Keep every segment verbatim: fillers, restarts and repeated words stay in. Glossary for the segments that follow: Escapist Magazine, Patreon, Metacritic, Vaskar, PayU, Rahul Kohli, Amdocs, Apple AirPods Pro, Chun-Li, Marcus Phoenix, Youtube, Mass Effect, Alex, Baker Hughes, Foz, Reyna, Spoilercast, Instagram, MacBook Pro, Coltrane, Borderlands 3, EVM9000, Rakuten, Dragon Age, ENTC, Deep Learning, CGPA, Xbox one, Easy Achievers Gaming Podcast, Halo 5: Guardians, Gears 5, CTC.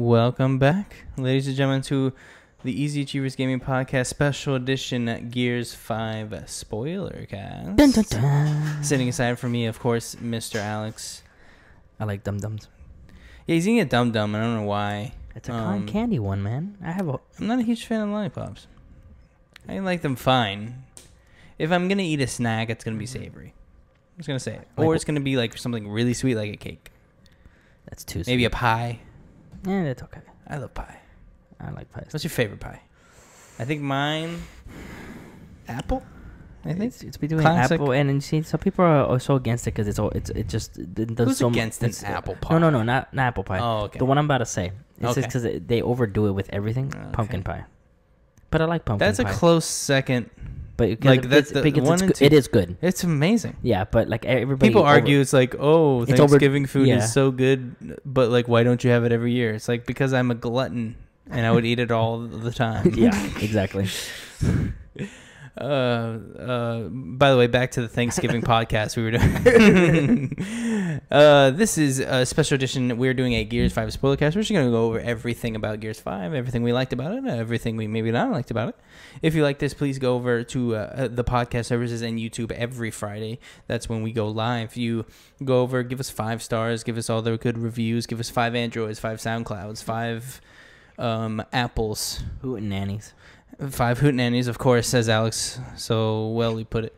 Welcome back, ladies and gentlemen, to the Easy Achievers Gaming Podcast Special Edition Gears five Spoiler Cast. Dun, dun, dun. Sitting aside for me, of course, Mister Alex. I like dum-dums. Yeah, he's eating a dum-dum, and I don't know why. It's a um, cotton candy one, man. I have a... I'm not a huge fan of lollipops. I like them fine. If I'm going to eat a snack, it's going to be savory. I'm just going to say it. Like, or it's going to be like something really sweet, like a cake. That's too sweet. Maybe a pie. Yeah, that's okay. I love pie. I like pies. What's your favorite pie? I think mine... Apple? I think it's, it's between Classic. apple and, and see, some people are, are so against it because it's all it's it just it does Who's so against an apple pie? No, no, no, not, not apple pie. Oh, okay. The one I'm about to say. It's okay. Just because they overdo it with everything. Okay. Pumpkin pie, but I like pumpkin. That's pie. That's a close second. But like it, that's it's, the one it's, it is good. It's amazing. Yeah, but like everybody people over, argue it's like oh it's Thanksgiving over, food yeah. is so good, but like why don't you have it every year? It's like because I'm a glutton and I would eat it all the time. Yeah, exactly. Uh, uh, by the way, back to the Thanksgiving podcast we were doing. uh, this is a special edition. We're doing a Gears five spoiler cast. We're just going to go over everything about Gears five, everything we liked about it, everything we maybe not liked about it. If you like this, please go over to uh, the podcast services and YouTube every Friday. That's when we go live. You go over, give us five stars, give us all the good reviews, give us five Androids, five SoundClouds, five um, Apples. Hootenannies. Five hootenannies, of course, says Alex. So well, we put it.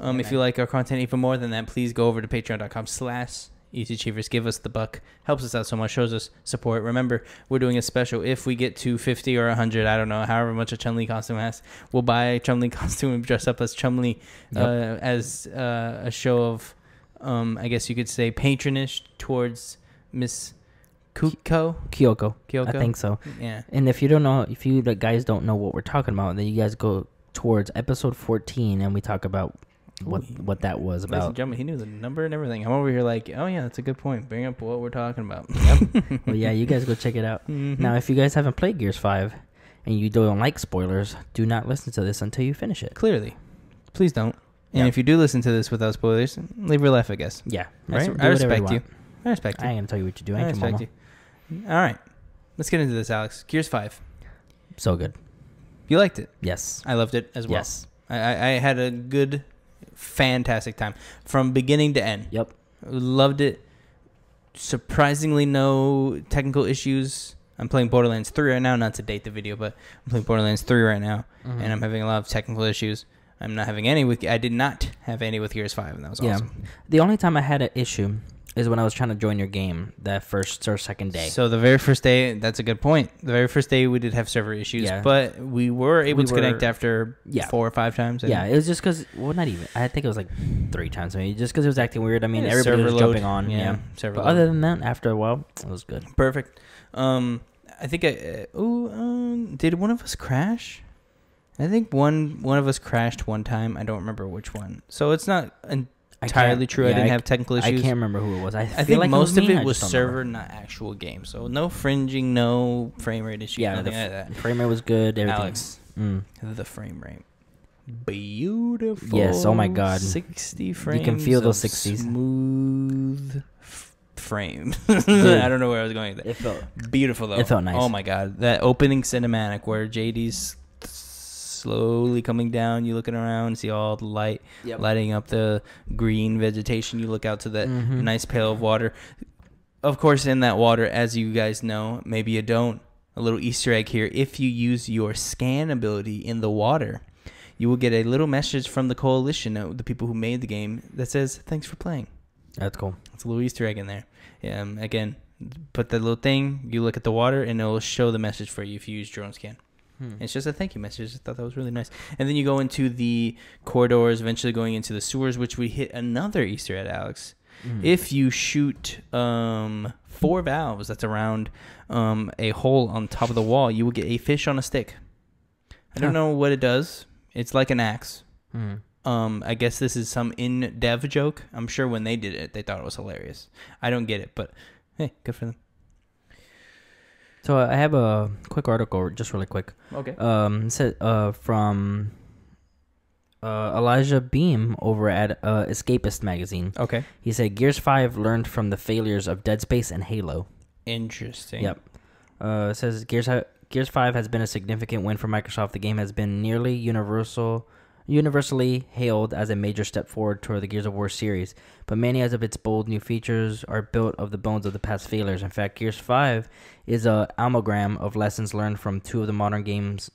Um, okay. If you like our content even more than that, please go over to patreon dot com slash easy achievers. Give us the buck. Helps us out so much. Shows us support. Remember, we're doing a special. If we get to fifty or one hundred, I don't know, however much a Chun-Li costume has, we'll buy a Chun-Li costume and dress up as Chun-Li yep. uh, as uh, a show of, um, I guess you could say, patronage towards Miss... Kuko? Kyoko. Kyoko. I think so. Yeah. And if you don't know, if you like, guys don't know what we're talking about, then you guys go towards episode fourteen and we talk about what Ooh. what that was about. Ladies and gentlemen, he knew the number and everything. I'm over here like, oh yeah, that's a good point. Bring up what we're talking about. Yep. Well, yeah, you guys go check it out. Mm-hmm. Now, if you guys haven't played Gears five and you don't like spoilers, do not listen to this until you finish it. Clearly. Please don't. And yep. if you do listen to this without spoilers, leave your life, I guess. Yeah. Right? I, I respect you, you. I respect you. I ain't going to tell you what you do. I, I respect mama. you. All right, let's get into this, Alex. Gears five. So good. You liked it? Yes. I loved it as well. Yes. I, I, I had a good, fantastic time from beginning to end. Yep. Loved it. Surprisingly, no technical issues. I'm playing Borderlands three right now, not to date the video, but I'm playing Borderlands three right now, mm-hmm. and I'm having a lot of technical issues. I'm not having any with, I did not have any with Gears five, and that was yeah. awesome. The only time I had an issue... is when I was trying to join your game that first or second day. So the very first day, that's a good point. The very first day we did have server issues, yeah. but we were able we to were, connect after yeah. four or five times. Yeah, it was just because, well, not even. I think it was like three times maybe, just because it was acting weird. I mean, yeah, everybody was load. jumping on. Yeah, yeah. Server but load. Other than that, after a while, it was good. Perfect. Um, I think I, uh, ooh, um, did one of us crash? I think one, one of us crashed one time. I don't remember which one. So it's not... An, entirely true. Yeah, I didn't I, have technical issues. I can't remember who it was. I, I feel think like most it of it I was server, remember. not actual game. So no fringing, no frame rate issue. Yeah, the like that. frame rate was good. Everything. Alex, mm. the frame rate, beautiful. Yes. Oh my God. Sixty frames. You can feel those sixties. Smooth frame. I don't know where I was going with that. It felt beautiful though. It felt nice. Oh my God, that opening cinematic where J D's slowly coming down, you looking around, see all the light yep. lighting up the green vegetation, you look out to that mm-hmm. nice pail of water. Of course, in that water, as you guys know, maybe you don't, a little Easter egg here, if you use your scan ability in the water, you will get a little message from the coalition, the people who made the game, that says thanks for playing. That's cool. It's a little Easter egg in there. Yeah, um, again, put that little thing, you look at the water and it will show the message for you if you use drone scan. Hmm. It's just a thank you message. I thought that was really nice. And then you go into the corridors, eventually going into the sewers, which we hit another Easter egg, Alex. Mm. If you shoot um, four valves that's around um, a hole on top of the wall, you will get a fish on a stick. I don't huh. know what it does. It's like an axe. Mm. Um, I guess this is some in-dev joke. I'm sure when they did it, they thought it was hilarious. I don't get it, but hey, good for them. So I have a quick article, just really quick. Okay. Um, it said, uh, from uh, Elijah Beam over at uh, Escapist Magazine. Okay. He said, Gears five learned from the failures of Dead Space and Halo. Interesting. Yep. Uh, it says Gears Gears five has been a significant win for Microsoft. The game has been nearly universal, universally hailed as a major step forward toward the Gears of War series, but many of its bold new features are built of the bones of the past failures. In fact, Gears five is a amalgam of lessons learned from two of the modern games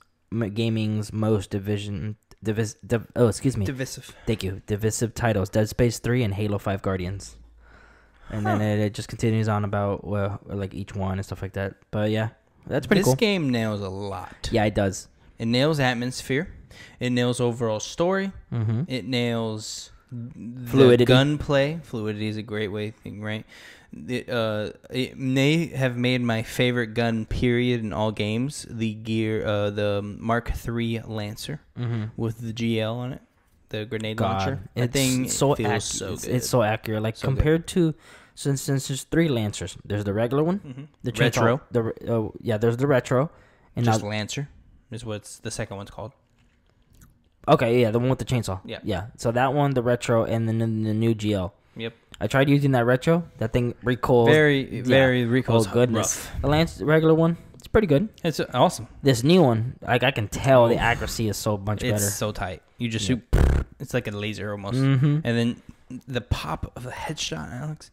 gaming's most division divis, div, oh excuse me divisive thank you divisive titles, Dead Space three and Halo five Guardians. And huh. then it, it just continues on about well, like each one and stuff like that. But yeah, that's pretty this cool. This game nails a lot. Yeah, it does. It nails atmosphere. It nails overall story. Mm-hmm. It nails fluidity. Gunplay. Fluidity is a great way thing, right? It, uh, it may have made my favorite gun period in all games, the gear, uh, the Mark three Lancer, mm-hmm. with the G L on it, the grenade God. launcher. That it's thing so feels so good. It's, it's so accurate. Like so compared good. to, since since there's three Lancers, there's the regular one, mm-hmm. the retro, the uh, yeah, there's the retro, and just now, Lancer is what's the second one's called. Okay, yeah, the one with the chainsaw. Yeah. Yeah. So that one, the retro, and then the, the new G L. Yep. I tried using that retro. That thing recoils. Very, yeah. very recoils. Oh, goodness. Rough. The Lance, the regular one, it's pretty good. It's awesome. This new one, like I can tell the accuracy is so much better. It's so tight. You just shoot. Yep. It's like a laser almost. Mm-hmm. And then the pop of a headshot, Alex.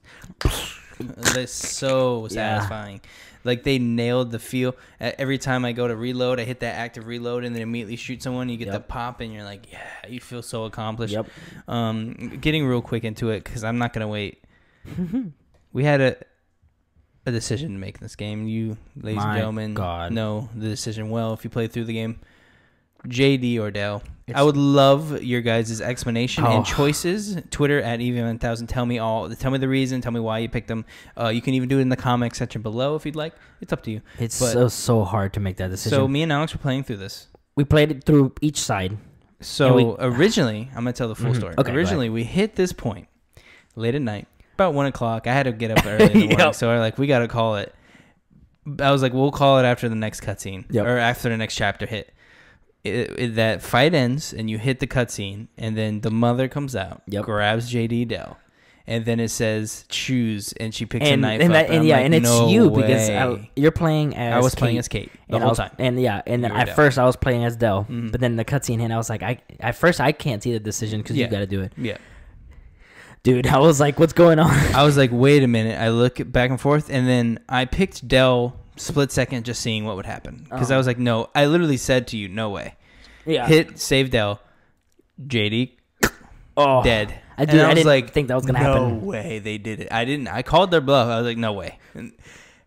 That's so satisfying. Yeah. Like they nailed the feel. Every time I go to reload, I hit that active reload and then immediately shoot someone. You get yep. the pop and you're like, yeah, you feel so accomplished. Yep. Um, getting real quick into it because I'm not gonna wait. We had a a decision to make in this game. You, ladies My and gentlemen, God. know the decision well if you played through the game. J D or Dell, I would love your guys' explanation oh. and choices. Twitter at E V one thousand. Tell me all. Tell me the reason. Tell me why you picked them. Uh, you can even do it in the comment section below if you'd like. It's up to you. It's but, so, so hard to make that decision. So me and Alex were playing through this. We played it through each side. So we, originally, I'm going to tell the full mm-hmm. story. Okay, originally, we hit this point late at night, about one o'clock. I had to get up early in the yep. morning, so we're like, we got to call it. I was like, we'll call it after the next cutscene yep. or after the next chapter hit. It, it, that fight ends and you hit the cutscene and then the mother comes out, yep. grabs J D Dell, and then it says choose and she picks and, a knife and that, up. And, and yeah, like, and it's no you way. because I, you're playing as I was Kate, playing as Kate the whole was, time. And yeah, and then at Del. first I was playing as Dell, mm-hmm. but then the cutscene hit. I was like, I at first I can't see the decision because yeah. you got to do it. Yeah, dude, I was like, what's going on? I was like, wait a minute. I look back and forth and then I picked Dell. Split second, just seeing what would happen. Because oh. I was like, no. I literally said to you, no way. Yeah. Hit, save Dell. J D, oh, dead. I, did, and I, I was didn't like, think that was going to no happen. No way they did it. I didn't. I called their bluff. I was like, no way. And,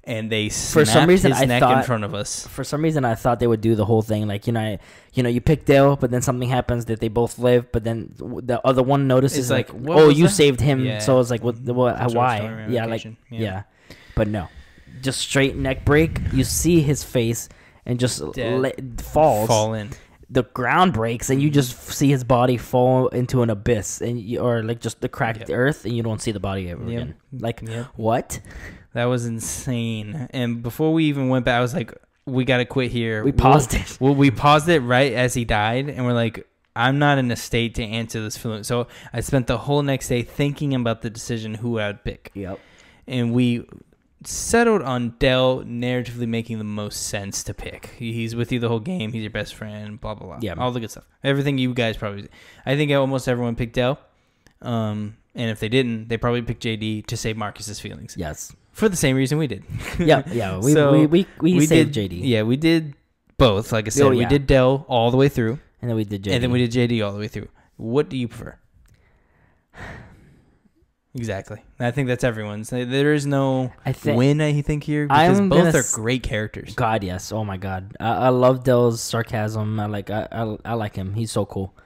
and they snapped for some reason, his I neck thought, in front of us. For some reason, I thought they would do the whole thing. Like, you know, I, you know, you pick Dell, but then something happens that they both live. But then the other one notices, like, like oh, you that? saved him. Yeah. So I was like, what? what why? Yeah, like, yeah. yeah. But no. Just straight neck break. You see his face and just let, falls. Fall in. The ground breaks and you just see his body fall into an abyss and you, or like just the cracked yep. earth and you don't see the body ever yep. again. Like yep. what? That was insane. And before we even went back, I was like, "We gotta quit here." We paused we'll, it. Well, we paused it right as he died, and we're like, I'm not in a state to answer this feeling. So I spent the whole next day thinking about the decision who I'd pick. Yep. And we settled on Dell narratively making the most sense to pick. He's with you the whole game. He's your best friend. Blah blah blah. Yeah, all the good stuff. Everything you guys probably. I think almost everyone picked Dell. Um, and if they didn't, they probably picked J D to save Marcus's feelings. Yes, for the same reason we did. yeah, yeah. We so we we, we, we saved did, J D. Yeah, we did both. Like I said, oh, yeah. we did Dell all the way through, and then we did J D. And then we did J D all the way through. What do you prefer? Exactly. I think that's everyone's. There is no I think, win, I think, here. Because I'm both are great characters. God, yes. Oh, my God. I, I love Dell's sarcasm. I like I, I, I like him. He's so cool.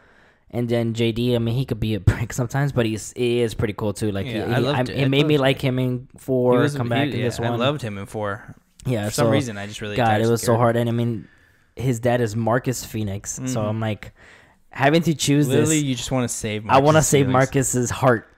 And then J D, I mean, he could be a prick sometimes, but he's, he is pretty cool, too. Like, yeah, he, I loved I, it. It made me like him in four, was, come back he, yeah, in this one. I loved him in four. Yeah. For so, some reason, I just really God, it was so hard. And, I mean, his dad is Marcus Phoenix. Mm-hmm. So, I'm like, having to choose Literally, this. Literally, you just want to save Marcus. I want to save Marcus's heart.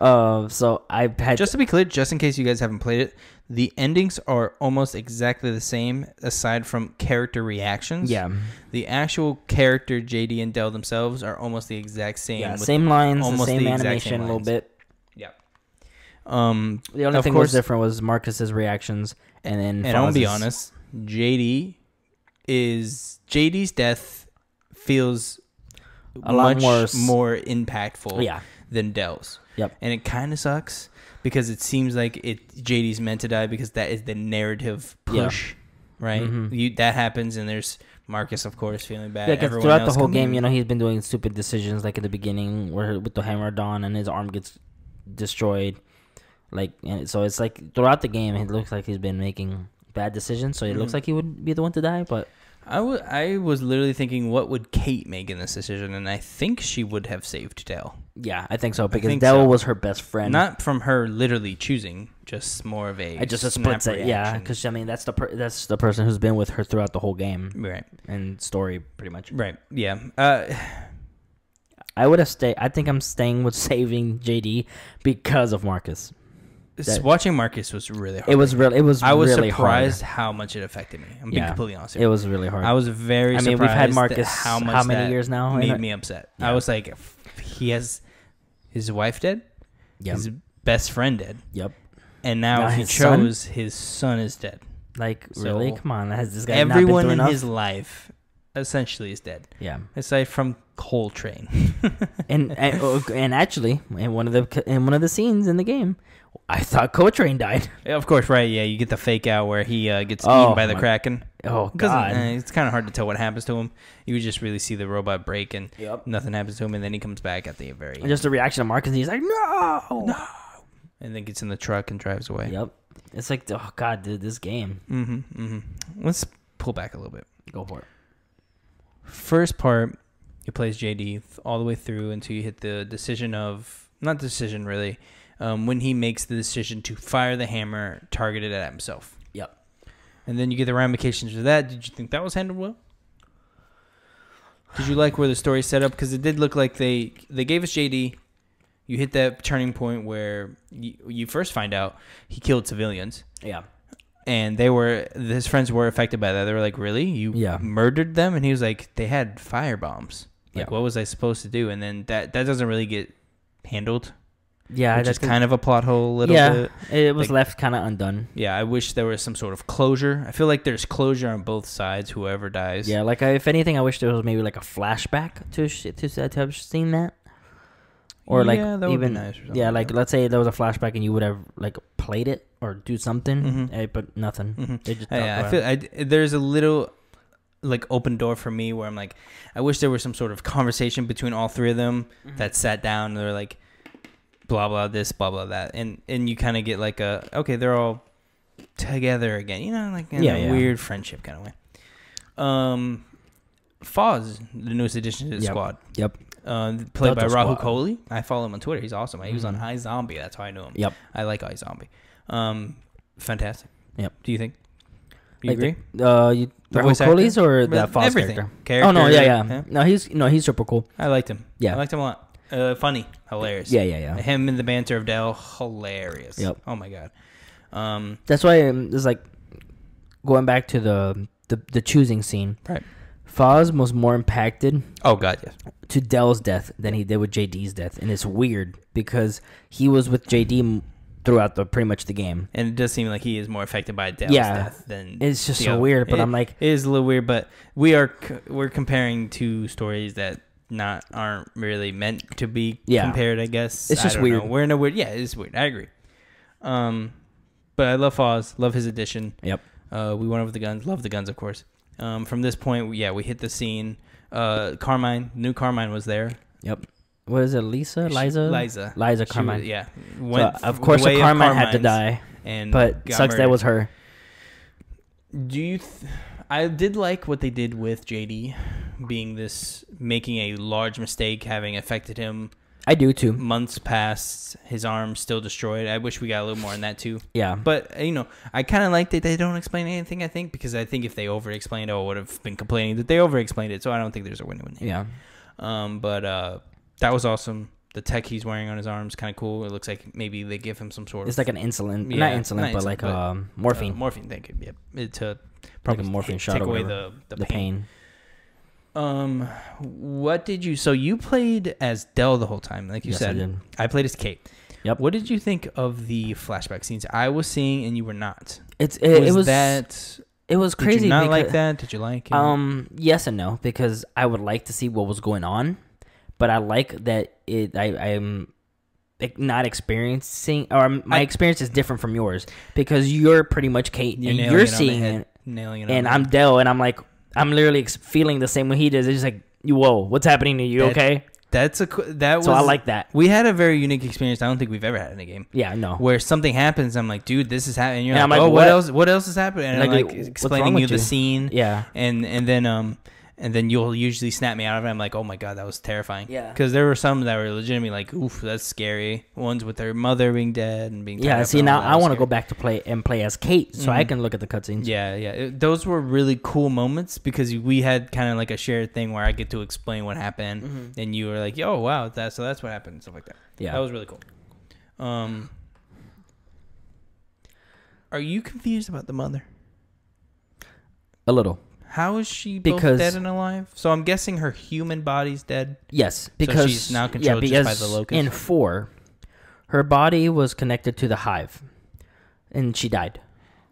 Uh, so I had just to be clear, just in case you guys haven't played it, the endings are almost exactly the same, aside from character reactions. Yeah, the actual character J D and Dell themselves are almost the exact same. Yeah, with same lines, almost the same the animation, same a little bit. Yeah. Um, the only thing that was different was Marcus's reactions and then and I'll be honest, J D is J D's death feels a lot much more impactful yeah. than Dell's. Yep, and it kind of sucks because it seems like it J D's meant to die because that is the narrative push, yeah. right? Mm-hmm. You that happens and there's. Marcus, of course, feeling bad. Yeah, because throughout the whole game, you know, he's been doing stupid decisions, like at the beginning, where with the hammer down and his arm gets destroyed. Like, and so it's like throughout the game, it looks like he's been making bad decisions. So it mm-hmm. looks like he would be the one to die. But I, w I was literally thinking, what would Kate make in this decision? And I think she would have saved Dell. Yeah, I think so because think Dell so. was her best friend. Not from her literally choosing, just more of a I just a split second, yeah. Because I mean, that's the per that's the person who's been with her throughout the whole game, right? And story, pretty much, right? Yeah. Uh, I would have stayed. I think I'm staying with saving J D because of Marcus. That, watching Marcus was really hard. It was really. It was. I was really surprised hard. how much it affected me. I'm yeah. being completely honest. It was really hard. I was very. I mean, surprised we've had Marcus how, much how many years now? Made me upset. Yeah. I was like, he has. His wife dead, yep. his best friend dead, yep, and now, now he his chose son? his son is dead. Like so really, come on, has this guy everyone not been in enough? his life essentially is dead. Yeah, aside from Coltrane. and, and and actually, in one of the in one of the scenes in the game, I thought Coltrane died. Yeah, of course, right? Yeah, you get the fake out where he uh, gets oh, eaten by the my, Kraken. Oh God, uh, it's kind of hard to tell what happens to him. You just really see the robot break, and yep. nothing happens to him, and then he comes back at the very. And just the reaction of Marcus, he's like, "No, no," and then gets in the truck and drives away. Yep, it's like, oh God, dude, this game. Mm-hmm. Mm-hmm. Let's pull back a little bit. Go for it. First part, you play as J D all the way through until you hit the decision of not decision really. Um, when he makes the decision to fire the hammer targeted at himself. Yep. And then you get the ramifications of that. Did you think that was handled well? Did you like where the story set up? Because it did look like they, they gave us J D. You hit that turning point where you, you first find out he killed civilians. Yeah. And they were his friends were affected by that. They were like, really? You yeah. murdered them? And he was like, they had firebombs. Like, yeah. what was I supposed to do? And then that, that doesn't really get handled. Yeah, which is kind of a plot hole a little yeah, bit. It was like, left kind of undone. Yeah, I wish there was some sort of closure. I feel like there's closure on both sides, whoever dies. Yeah, like I, if anything, I wish there was maybe like a flashback to to, to have seen that. Or like yeah, that even nice or yeah, like, like let's say there was a flashback and you would have like played it or do something, mm-hmm. hey, but nothing. Mm-hmm. It just yeah, I feel I, there's a little like open door for me where I'm like, I wish there was some sort of conversation between all three of them mm-hmm. that sat down and they're like. Blah blah this blah blah that and and you kind of get like a okay they're all together again you know like in yeah, a yeah. weird friendship kind of way. Um, Foz, the newest addition to the yep. squad. Yep. Uh, played Delta by Rahul Kohli. I follow him on Twitter. He's awesome. He mm-hmm. was on iZombie. That's how I knew him. Yep. I like iZombie. Um, fantastic. Yep. Do you think? Do you like agree? The, uh, you, the Rahul Kohli's or the Foz everything. Character? character? Oh no, yeah, yeah, yeah. No, he's no, he's super cool. I liked him. Yeah, I liked him a lot. Uh, funny, hilarious. Yeah, yeah, yeah. Him and the banter of Dell, hilarious. Yep. Oh my God. Um, that's why it's like going back to the the, the choosing scene. Right. Foz was more impacted. Oh God, yes. To Dell's death than he did with J D's death, and it's weird because he was with J D throughout the pretty much the game, and it does seem like he is more affected by Dell's yeah. death than. It's just so other. weird, but it, I'm like, it is a little weird, but we are we're comparing two stories that. Not aren't really meant to be yeah. compared, I guess. It's just weird. Know. We're in a weird, yeah. It's weird. I agree. Um, but I love Foz. Love his addition. Yep. Uh, we went over the guns. Love the guns, of course. Um, from this point, yeah, we hit the scene. Uh, Carmine, new Carmine was there. Yep. What is it, Lisa? Liza? Liza. Liza Carmine. Was, yeah. Went so, of course, the Carmine of had to die. And but sucks murdered. that was her. Do you? Th I did like what they did with J D. Being this, making a large mistake, having affected him. I do too. Months past, his arm still destroyed. I wish we got a little more in that too. Yeah. But, you know, I kind of like that they don't explain anything, I think, because I think if they over-explained it, I would have been complaining that they over-explained it, so I don't think there's a win-win here. Yeah. Um, but uh, that was awesome. The tech he's wearing on his arm is kind of cool. It looks like maybe they give him some sort it's of... It's like an insulin. Yeah, not insulin, not but insulin, like but, um, morphine. Uh, morphine, thank you. Yeah, to probably like a morphine shot take away the, the, the pain. pain. Um, what did you, so you played as Dell the whole time, like you yes, said, I, did. I played as Kate. Yep. What did you think of the flashback scenes I was seeing and you were not? It's it was, it was that it was crazy. Did you not because, like that? Did you like it? Um, yes and no, because I would like to see what was going on, but I like that it. I I'm not experiencing, or my I, experience is different from yours because you're pretty much Kate and you're, you're seeing it, nailing it, and I'm Dell, and I'm like I'm literally feeling the same way he does. It's just like, whoa, what's happening to you? That, okay. That's a that was so I like that. We had a very unique experience. I don't think we've ever had in a game. Yeah, no. Where something happens, I'm like, dude, this is happening. You're like, like, oh, what? what else? What else is happening? And, and I'm like, like explaining you, you the scene. Yeah, and and then um and then you'll usually snap me out of it. I'm like, oh my god, that was terrifying. Yeah, because there were some that were legitimately like, oof, that's scary. Ones with their mother being dead and being yeah. See, now I want to go back to play and play as Kate, so mm-hmm. I can look at the cutscenes. Yeah, yeah. It, those were really cool moments because we had kind of like a shared thing where I get to explain what happened, mm-hmm. and you were like, yo, wow, that so that's what happened, stuff like that. Yeah, that was really cool. Um, are you confused about the mother? A little. How is she both because, dead and alive? So I'm guessing her human body's dead. Yes, because so she's now controlled yeah, just by the locust. In four, her body was connected to the hive, and she died.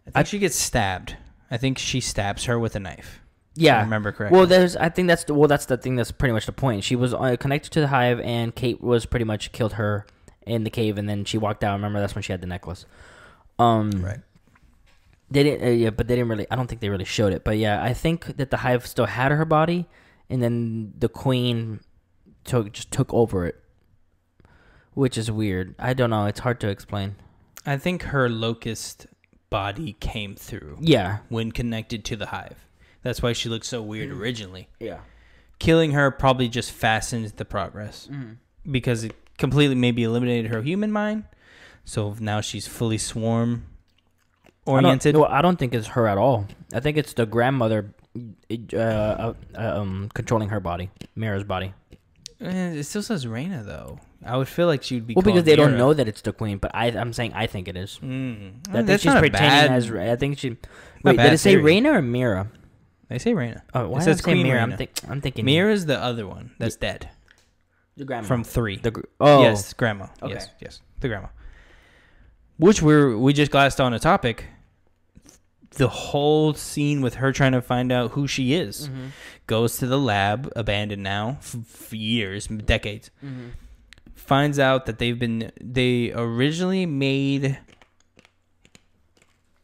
I think I, she gets stabbed. I think she stabs her with a knife. Yeah, I remember correctly. Well, there's. I think that's the, well. That's the thing. That's pretty much the point. She was connected to the hive, and Kate was pretty much killed her in the cave, and then she walked out. I remember that's when she had the necklace. Um, right. They didn't, uh, yeah, but they didn't really. I don't think they really showed it, but yeah, I think that the hive still had her body, and then the queen took just took over it, which is weird. I don't know. It's hard to explain. I think her locust body came through. Yeah, when connected to the hive, that's why she looked so weird mm. originally. Yeah, killing her probably just fastens the progress mm. because it completely maybe eliminated her human mind. So now she's fully swarm. Oriented. I don't, no, I don't think it's her at all. I think it's the grandmother uh, uh, um, controlling her body, Mira's body. It still says Reyna, though. I would feel like she would be. Well, because they Mira. Don't know that it's the queen, but I, I'm saying I think it is. Mm. I, I think that's she's not pretending bad, as. I think she. Wait, did it say theory. Reyna or Mira? They say Reyna. Oh, why it says queen Mira? I'm, thi I'm thinking Mira's the other one that's yeah. dead. The grandma from three. The gr oh yes, grandma. Okay. Yes, yes, the grandma. Which we're we just glanced on a topic. The whole scene with her trying to find out who she is mm-hmm. goes to the lab, abandoned now for years, decades. Mm-hmm. Finds out that they've been they originally made,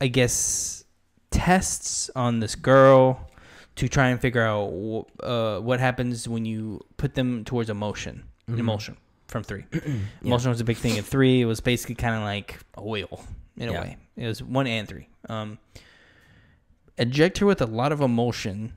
I guess, tests on this girl to try and figure out uh, what happens when you put them towards emotion, mm-hmm. emulsion. From three. Emotion yeah. was a big thing in three. It was basically kind of like oil in yeah. a way. It was one and three. Um, inject her with a lot of emotion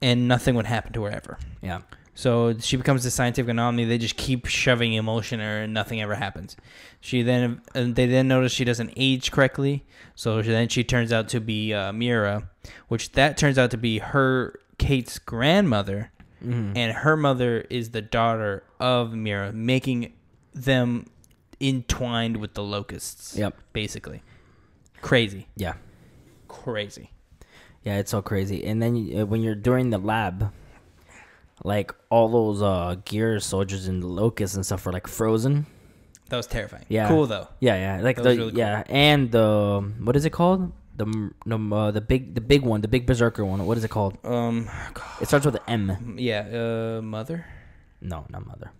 and nothing would happen to her ever. Yeah. So she becomes a scientific anomaly. They just keep shoving emotion in her and nothing ever happens. She then They then notice she doesn't age correctly. So then she turns out to be uh, Mira, which that turns out to be her, Kate's grandmother. Mm-hmm. And her mother is the daughter of Mira, making them entwined with the locusts. Yep. Basically. Crazy. Yeah. Crazy. Yeah, it's so crazy. And then you, when you're doing the lab, like all those uh, gear soldiers and locusts and stuff were like frozen. That was terrifying. Yeah. Cool, though. Yeah, yeah. Like that the, was really cool. Yeah. And the, what is it called? The um, uh, the big the big one the big berserker one. What is it called? Um, God. It starts with an M. Yeah, uh, mother. No, not mother.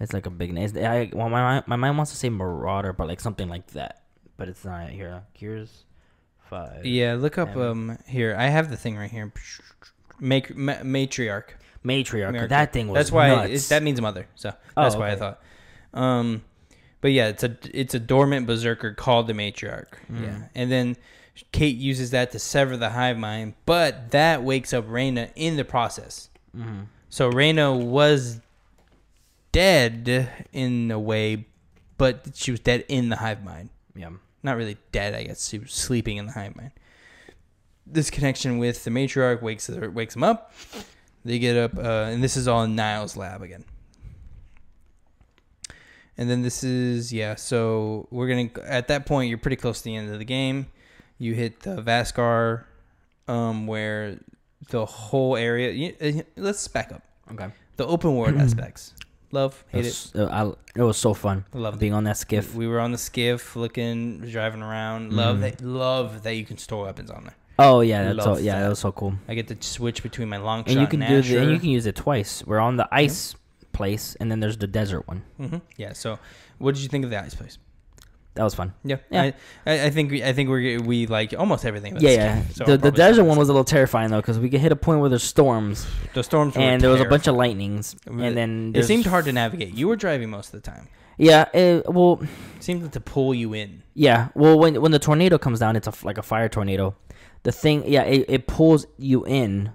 It's like a big name. It's, I well, my my mind wants to say marauder, but like something like that. But it's not here. Gears five. Yeah, look up M. um here. I have the thing right here. Make ma matriarch. Matriarch. Matriarch. That thing was. That's why it, that means mother. So that's oh, why okay. I thought. Um, but yeah, it's a it's a dormant berserker called the matriarch. Mm. Yeah, and then. Kate uses that to sever the hive mind, but that wakes up Reyna in the process. Mm-hmm. So Reyna was dead in a way, but she was dead in the hive mind. Yeah, not really dead, I guess. She was sleeping in the hive mind. This connection with the matriarch wakes her, wakes them up. They get up, uh, and this is all in Niall's lab again. And then this is yeah. So we're gonna at that point, you're pretty close to the end of the game. You hit the Vaskar, um, where the whole area. You, uh, let's back up. Okay. The open world aspects. Love, hate it. Was, it. I, it was so fun. Love being it. on that skiff. We were on the skiff, looking, driving around. Mm-hmm. Love that. Love that you can store weapons on there. Oh yeah, that's so, yeah, that. that was so cool. I get to switch between my long and shot. You can and do the, and you can use it twice. We're on the ice mm-hmm. place, and then there's the desert one. Mm-hmm. Yeah. So, what did you think of the ice place? That was fun. Yeah, yeah. I, I think we, I think we we like almost everything. About yeah, yeah. So the the desert one was a little terrifying though, because we could hit a point where there's storms. The storms were and there terrifying. was a bunch of lightnings, and then it seemed hard to navigate. You were driving most of the time. Yeah, it, well, it seemed to pull you in. Yeah, well, when when the tornado comes down, it's a, like a fire tornado. The thing, yeah, it, it pulls you in,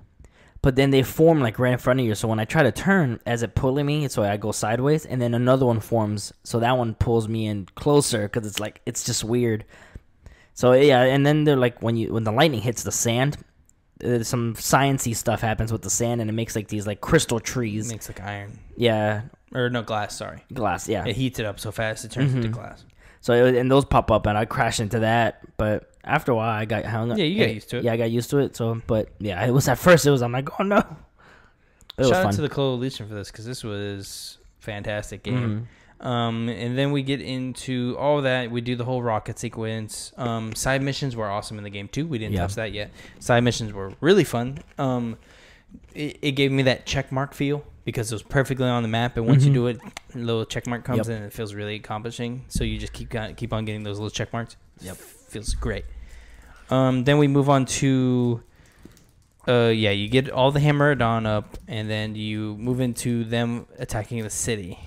but then they form like right in front of you. So when I try to turn, as it pulling me, so I go sideways, and then another one forms. So that one pulls me in closer because it's like it's just weird. So yeah, and then they're like when you when the lightning hits the sand, uh, some science-y stuff happens with the sand, and it makes like these like crystal trees. It makes like iron. Yeah, or no glass. Sorry, glass. Yeah, it heats it up so fast it turns mm-hmm. into glass. So it, and those pop up, and I crash into that, but. After a while, I got hung up. Yeah, you got used to it. Yeah, I got used to it. So, but yeah, it was at first. It was I'm like, oh no. It Shout out to the Coalition for this because this was fantastic game. Mm-hmm. Um, and then we get into all that. We do the whole rocket sequence. Um, side missions were awesome in the game too. We didn't yeah. touch that yet. Side missions were really fun. Um, it, it gave me that checkmark feel because it was perfectly on the map. And once mm-hmm. you do it, a little checkmark comes yep. in and it feels really accomplishing. So you just keep on, keep on getting those little checkmarks. Yep. Feels great. Um, then we move on to, uh, yeah, you get all the hammered on up, and then you move into them attacking the city.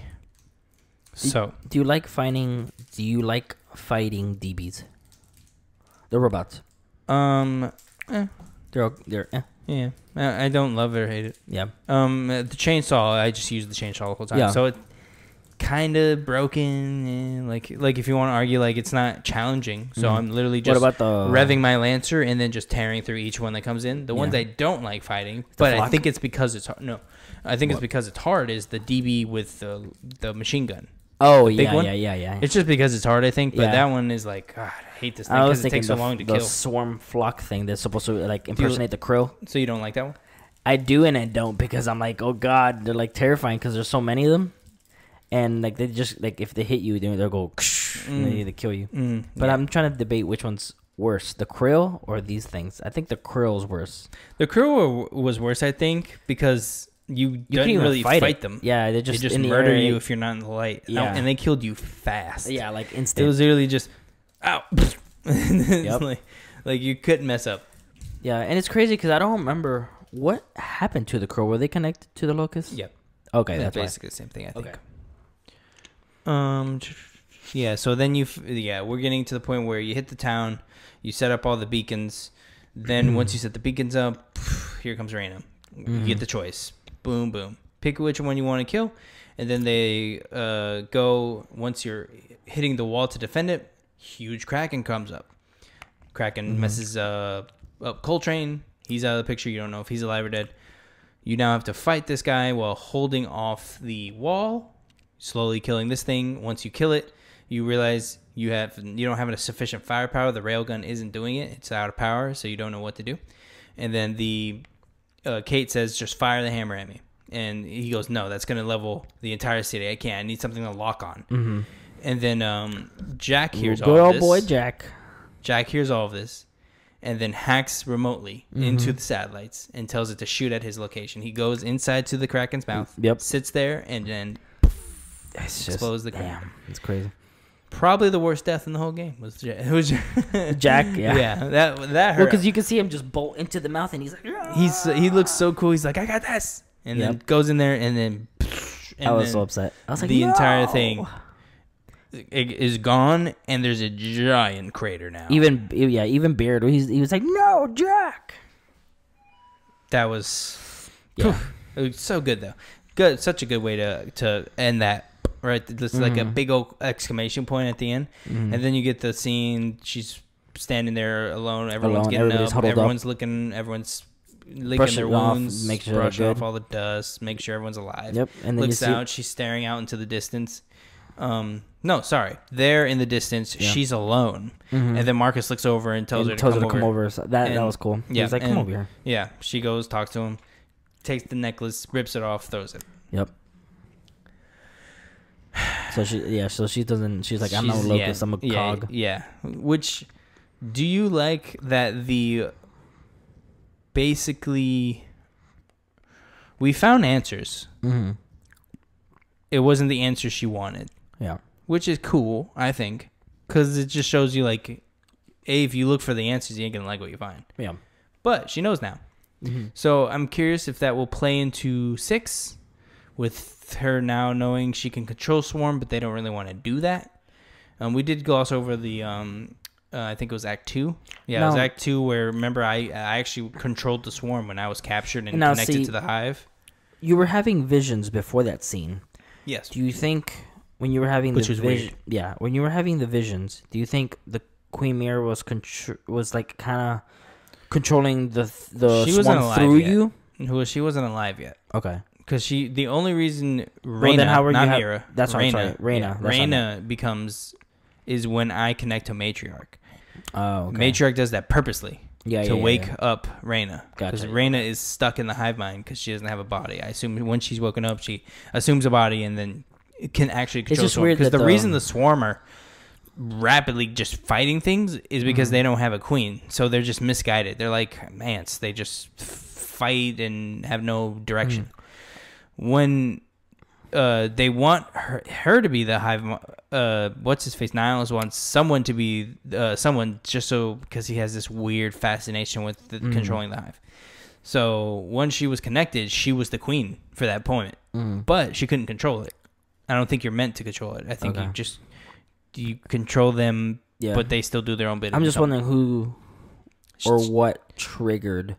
So, do you like finding? Do you like fighting D Bs? The robots. Um, eh. they're they're eh. yeah. I don't love it or hate it. Yeah. Um, the chainsaw. I just use the chainsaw the whole time. Yeah. So it. Kind of broken, and like like if you want to argue, like it's not challenging. So mm-hmm. I'm literally just what about the... revving my Lancer and then just tearing through each one that comes in. The yeah. ones I don't like fighting, the but flock? I think it's because it's hard. No, I think what? it's because it's hard. Is the D B with the the machine gun? Oh yeah, one. yeah, yeah, yeah. It's just because it's hard, I think. But yeah. that one is like, God, I hate this thing because it takes the, so long to the kill. The swarm flock thing that's supposed to like impersonate you, the krill. So you don't like that one? I do and I don't because I'm like, oh God, they're like terrifying because there's so many of them. And like they just like if they hit you, then they'll go mm. and they either kill you. Mm, but yeah. I'm trying to debate which one's worse, the krill or these things. I think the krill's worse. The krill was worse, I think, because you, you couldn't really fight, fight them. Yeah, they just, they just murder the you if you're not in the light. Yeah. Ow, and they killed you fast. Yeah, like instant. It was literally just ow. yep. like, like you couldn't mess up. Yeah, and it's crazy because I don't remember what happened to the krill. Were they connected to the locusts? Yep. Okay, that's, that's basically why. the same thing. I think. Okay. Um, yeah, so then you, yeah, we're getting to the point where you hit the town, you set up all the beacons, then once you set the beacons up, here comes random. Mm-hmm. You get the choice. Boom, boom. Pick which one you want to kill, and then they uh, go, once you're hitting the wall to defend it, huge Kraken comes up. Kraken mm-hmm. messes uh, up Coltrane. He's out of the picture. You don't know if he's alive or dead. You now have to fight this guy while holding off the wall. Slowly killing this thing. Once you kill it, you realize you have you don't have a sufficient firepower. The railgun isn't doing it; it's out of power, so you don't know what to do. And then the uh, Kate says, "Just fire the hammer at me." And he goes, "No, that's going to level the entire city. I can't. I need something to lock on." Mm-hmm. And then um, Jack hears Good all old of this. Boy Jack. Jack hears all of this, and then hacks remotely mm-hmm. into the satellites and tells it to shoot at his location. He goes inside to the Kraken's mouth. Yep. Sits there and then. It's just, the damn, it's crazy. Probably the worst death in the whole game was Jack. Was Jack yeah, yeah, that that hurt. Because well, you can see him just bolt into the mouth, and he's like, Aah! he's he looks so cool. He's like, I got this, and yep. then goes in there, and then and I was then so upset. I was like, the no! entire thing is gone, and there's a giant crater now. Even yeah, even Beard, he's he was like, no, Jack. That was yeah, it was so good though. Good, such a good way to to end that. Right, it's like mm. a big old exclamation point at the end, mm. and then you get the scene. She's standing there alone. Everyone's alone. getting Everybody's up. Everyone's up. looking. Everyone's licking brushing their wounds. Off, make sure brushing off all the dust. Make sure everyone's alive. Yep. And then looks you see out. She's staring out into the distance. Um, no, sorry. There in the distance, yeah. she's alone. Mm-hmm. And then Marcus looks over and tells and her to, tells come, her to over. come over. So that and, that was cool. Yeah, he's like, come and, over here. Yeah, she goes, talks to him, takes the necklace, rips it off, throws it. Yep. So she, yeah, so she doesn't, she's like, she's, I'm not a locust, yeah, I'm a yeah, cog. Yeah. Which, do you like that the, basically, we found answers. Mm-hmm. It wasn't the answer she wanted. Yeah. Which is cool, I think. Because it just shows you, like, A, if you look for the answers, you ain't going to like what you find. Yeah. But she knows now. Mm-hmm. So I'm curious if that will play into six with her now knowing she can control Swarm, but they don't really want to do that. Um, we did gloss over the, um, uh, I think it was Act two. Yeah, no. It was Act two where, remember, I, I actually controlled the Swarm when I was captured and now, connected see, to the Hive. You were having visions before that scene. Yes. Do you think when you were having Which the vision, yeah, when you were having the visions, do you think the Queen Mirror was contr was like kind of controlling the the she Swarm wasn't through yet. you? Who she wasn't alive yet? Okay, because she the only reason Reyna, well, then how were not you Mira, that's Reyna, what I'm sorry, Reyna, yeah, Reyna becomes is when I connect to Matriarch. Oh, okay. Matriarch does that purposely. Yeah, to yeah, wake yeah. up Reyna, because gotcha. Reyna is stuck in the hive mind because she doesn't have a body. I assume when she's woken up, she assumes a body and then can actually control Swarm. Because the, the reason the Swarm are rapidly just fighting things is because mm-hmm. they don't have a queen, so they're just misguided. They're like ants; they just fight and have no direction. Mm-hmm. When uh, they want her, her to be the hive, uh, what's his face? Niles wants someone to be uh, someone just so because he has this weird fascination with the, mm. controlling the hive. So when she was connected, she was the queen for that point, mm. but she couldn't control it. I don't think you're meant to control it. I think okay. you just you control them, yeah. but they still do their own bit. I'm just something. wondering who or what triggered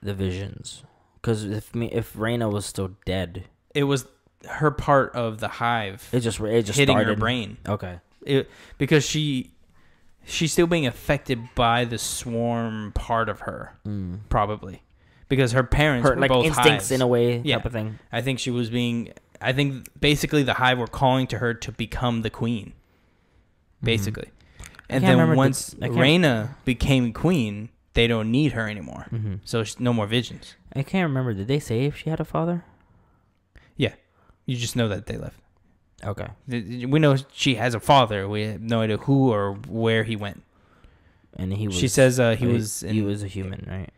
the visions. Because if me, if Reyna was still dead, it was. Her part of the hive it just it just hitting started. her brain okay it, because she she's still being affected by the Swarm part of her mm. probably because her parents her, were like both instincts hives. in a way yeah. type of thing. I think she was being I think basically the hive were calling to her to become the queen basically mm-hmm. and then once the, Reyna became queen they don't need her anymore mm-hmm. so no more visions. I can't remember, did they say if she had a father? Yeah. You just know that they left. Okay. We know she has a father. We have no idea who or where he went. And he was... She says uh, he, he was... In, he was a human, right?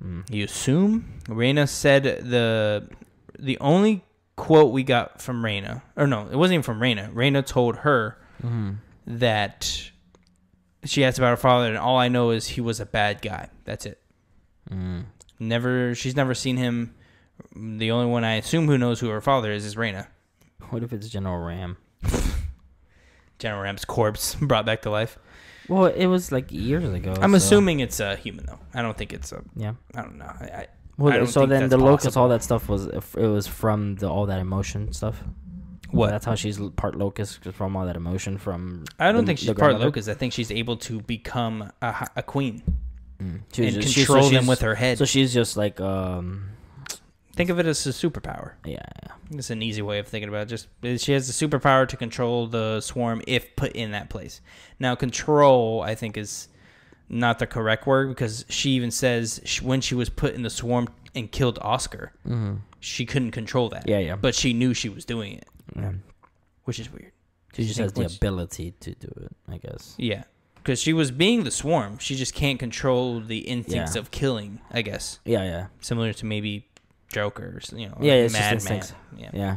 Mm. You assume? Reyna said the... The only quote we got from Reyna... Or no, it wasn't even from Reyna. Reyna told her mm-hmm. that... She asked about her father, and all I know is he was a bad guy. That's it. Mm. Never... She's never seen him... The only one I assume who knows who her father is is Reyna. What if it's General Ram? General Ram's corpse brought back to life. Well, it was like years ago. I'm so. assuming it's a human though. I don't think it's a. Yeah. I don't know. I. I, well, I don't so think then that's the locust, all that stuff was it was from the all that emotion stuff. What? That's how she's part locust from all that emotion from. I don't the, think she's part locust. I think she's able to become a, a queen mm. she and just, control she, so them with her head. So she's just like. Um, Think of it as a superpower. Yeah. It's an easy way of thinking about it. Just, she has the superpower to control the Swarm if put in that place. Now, control, I think, is not the correct word because she even says she, when she was put in the Swarm and killed Oscar, mm-hmm. she couldn't control that. Yeah, yeah. But she knew she was doing it, yeah. which is weird. She just has the ability to do it, I guess. Yeah. Because she was being the Swarm. She just can't control the instincts yeah. of killing, I guess. Yeah, yeah. Similar to maybe... Jokers, you know, yeah, like Mad Man. Yeah. yeah,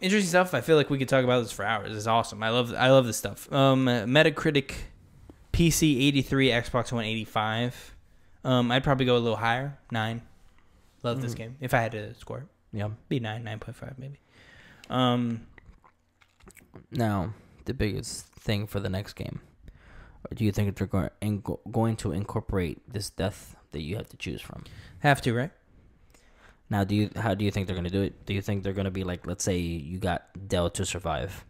interesting stuff. I feel like we could talk about this for hours. It's awesome. I love, I love this stuff. Um, Metacritic, P C eighty-three, Xbox One eighty-five. Um, I'd probably go a little higher, nine. Love mm. this game. If I had to score, it. yeah, be nine, nine point five maybe. Um, now the biggest thing for the next game, do you think they're going going to incorporate this death that you have to choose from? Have to, right? Now, do you how do you think they're gonna do it? Do you think they're gonna be like, let's say you got Dell to survive,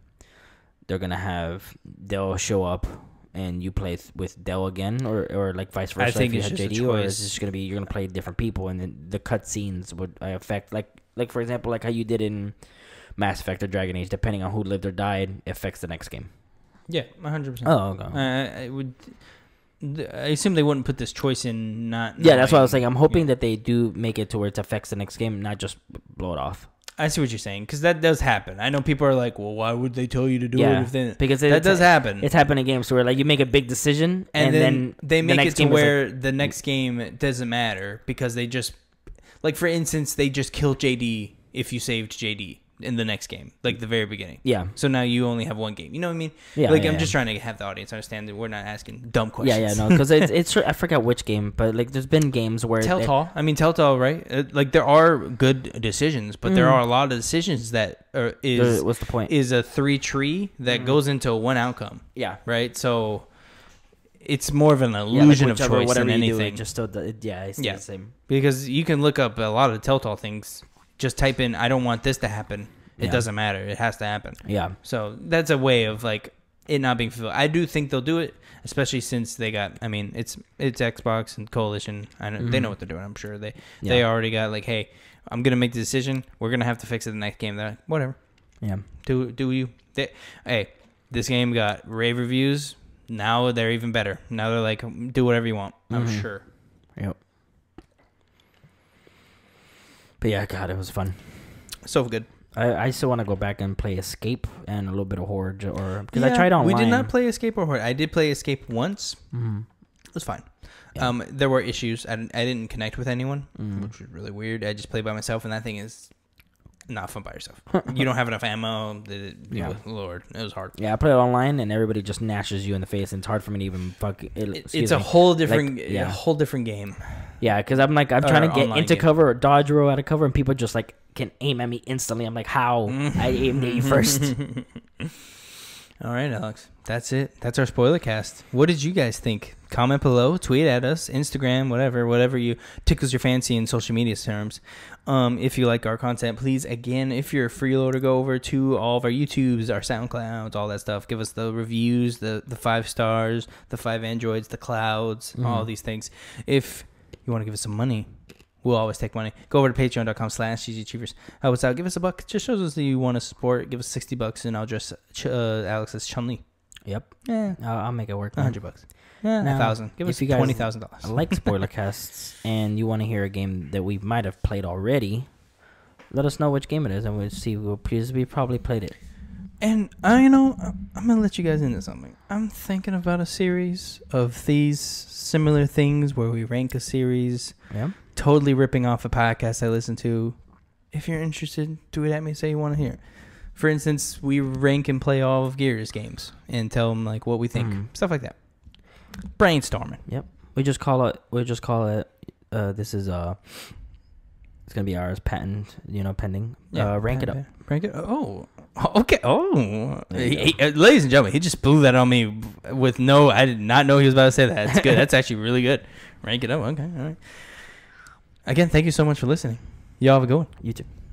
they're gonna have Dell show up and you play th with Dell again, or or like vice versa? I think if you it's had just J D, a or is this gonna be you're gonna play different people and then the cutscenes would affect like like for example like how you did in Mass Effect or Dragon Age, depending on who lived or died, affects the next game. Yeah, one hundred percent. Oh, okay. Uh, I would. I assume they wouldn't put this choice in. Not yeah, that's what I was saying. I'm hoping yeah. that they do make it to where it affects the next game, not just blow it off. I see what you're saying, because that does happen. I know people are like, well, why would they tell you to do yeah, it if they because it, that does happen. It's happened in games where like you make a big decision and, and then, then they make the next it to where like, the next game doesn't matter because they just like for instance they just kill J D if you saved J D in the next game, like the very beginning. Yeah. So now you only have one game. You know what I mean? Yeah. Like yeah, I'm yeah. just trying to have the audience understand that we're not asking dumb questions. Yeah, yeah, no, because it's it's I forgot which game, but like there's been games where Telltale. It, I mean Telltale, right? It, like there are good decisions, but mm. there are a lot of decisions that are, is what's the point? Is a three tree that mm. goes into one outcome. Yeah. Right. So it's more of an illusion yeah, like of choice than anything. Do, just still, it, yeah, it's yeah. the same. Because you can look up a lot of Telltale things. Just type in, I don't want this to happen. It yeah. doesn't matter. It has to happen. Yeah. So that's a way of like it not being fulfilled. I do think they'll do it, especially since they got. I mean, it's it's Xbox and Coalition. I know, mm-hmm. they know what they're doing. I'm sure they yeah. they already got like, hey, I'm gonna make the decision. We're gonna have to fix it the next game. They're like, whatever. Yeah. Do do you? They, hey, this game got rave reviews. Now they're even better. Now they're like, do whatever you want. I'm mm-hmm. sure. Yep. But yeah, God, it was fun. So good. I, I still want to go back and play Escape and a little bit of Horde, or because yeah, I tried online. We did not play Escape or Horde. I did play Escape once. Mm-hmm. It was fine. Yeah. Um, there were issues. I didn't, I didn't connect with anyone, mm. which was really weird. I just played by myself, and that thing is not fun by yourself. You don't have enough ammo. It, yeah. was, Lord, it was hard. Yeah, I played it online, and everybody just gnashes you in the face, and it's hard for me to even fuck. It, it, it's a me. whole different, like, yeah. a whole different game. Yeah, because I'm like I'm or trying to get into game. cover or dodge roll out of cover, and people just like can aim at me instantly. I'm like, how? I aimed at you first. All right, Alex, that's it. That's our spoiler cast. What did you guys think? Comment below, tweet at us, Instagram, whatever, whatever you tickles your fancy in social media terms. Um, if you like our content, please, again, if you're a freeloader, go over to all of our YouTubes, our SoundClouds, all that stuff. Give us the reviews, the the five stars, the five Androids, the clouds, mm-hmm. all these things. If you want to give us some money, we'll always take money. Go over to patreon.com slash Easy Achievers. Help us out. Give us a buck. Just shows us that you want to support. Give us sixty bucks and I'll dress uh, Alex as Chun-Li. Yep. Yeah. I'll, I'll make it work. one hundred bucks. Yeah. Now, one thousand. Give us twenty thousand dollars. Like spoiler casts and you want to hear a game that we might have played already, let us know which game it is and we'll see. We'll please, we probably played it. And, I, you know, I'm going to let you guys into something. I'm thinking about a series of these similar things where we rank a series. Yeah. Totally ripping off a podcast I listen to. If you're interested, tweet at me and say you want to hear. For instance, we rank and play all of Gears games and tell them, like, what we think. Mm. Stuff like that. Brainstorming. Yep. We just call it, we just call it, uh, this is, uh, it's going to be ours, patent, you know, pending. Yeah, uh, rank it up. Rank it Oh. Okay. Oh, he, he, ladies and gentlemen, he just blew that on me with no. I did not know he was about to say that. That's good. That's actually really good. Rank it up. Okay. All right. Again, thank you so much for listening. Y'all have a good one. You too.